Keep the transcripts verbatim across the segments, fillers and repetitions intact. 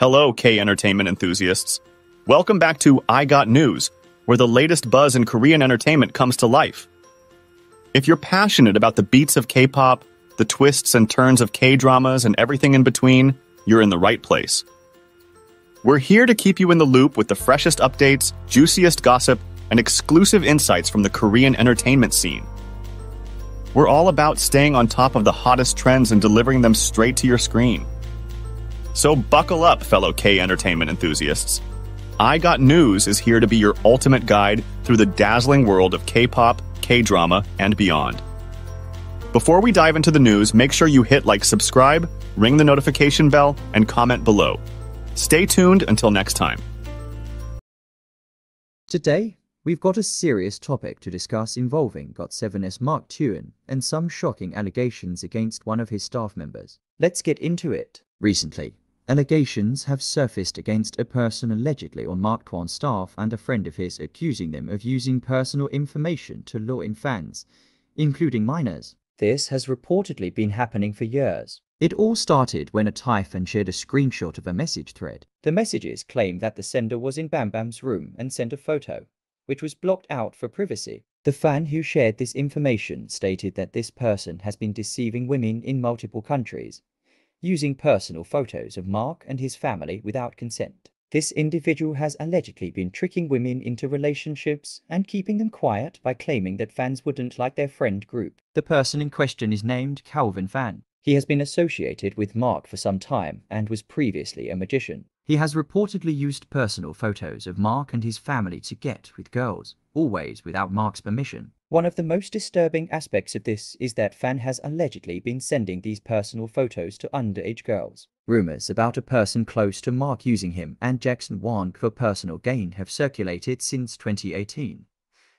Hello, K Entertainment enthusiasts. Welcome back to I Got News, where the latest buzz in Korean entertainment comes to life. If you're passionate about the beats of K-pop, the twists and turns of K-dramas, and everything in between, you're in the right place. We're here to keep you in the loop with the freshest updates, juiciest gossip, and exclusive insights from the Korean entertainment scene. We're all about staying on top of the hottest trends and delivering them straight to your screen. So buckle up, fellow K Entertainment enthusiasts. I Got News is here to be your ultimate guide through the dazzling world of K-pop, K-drama, and beyond. Before we dive into the news, make sure you hit like, subscribe, ring the notification bell, and comment below. Stay tuned until next time. Today, we've got a serious topic to discuss involving got seven's Mark Tuan and some shocking allegations against one of his staff members. Let's get into it. Recently, allegations have surfaced against a person allegedly on Mark Tuan's staff and a friend of his, accusing them of using personal information to lure in fans, including minors. This has reportedly been happening for years. It all started when a Thai fan shared a screenshot of a message thread. The messages claimed that the sender was in Bam Bam's room and sent a photo, which was blocked out for privacy. The fan who shared this information stated that this person has been deceiving women in multiple countries, using personal photos of Mark and his family without consent. This individual has allegedly been tricking women into relationships and keeping them quiet by claiming that fans wouldn't like their friend group. The person in question is named Calvin Fan. He has been associated with Mark for some time and was previously a magician. He has reportedly used personal photos of Mark and his family to get with girls, always without Mark's permission. One of the most disturbing aspects of this is that Fan has allegedly been sending these personal photos to underage girls. Rumors about a person close to Mark using him and Jackson Wang for personal gain have circulated since twenty eighteen,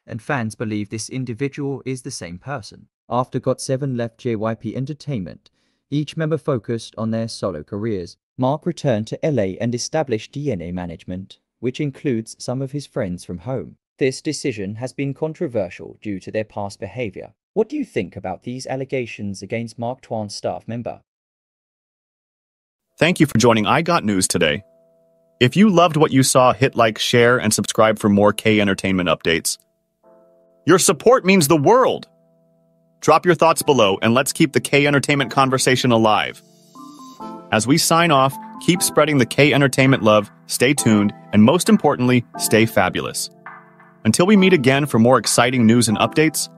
and fans believe this individual is the same person. After got seven left J Y P Entertainment, each member focused on their solo careers. Mark returned to L A and established D N A Management, which includes some of his friends from home. This decision has been controversial due to their past behavior. What do you think about these allegations against Mark Tuan's staff member? Thank you for joining I Got News today. If you loved what you saw, hit like, share, and subscribe for more K Entertainment updates. Your support means the world! Drop your thoughts below and let's keep the K Entertainment conversation alive. As we sign off, keep spreading the K Entertainment love, stay tuned, and most importantly, stay fabulous. Until we meet again for more exciting news and updates,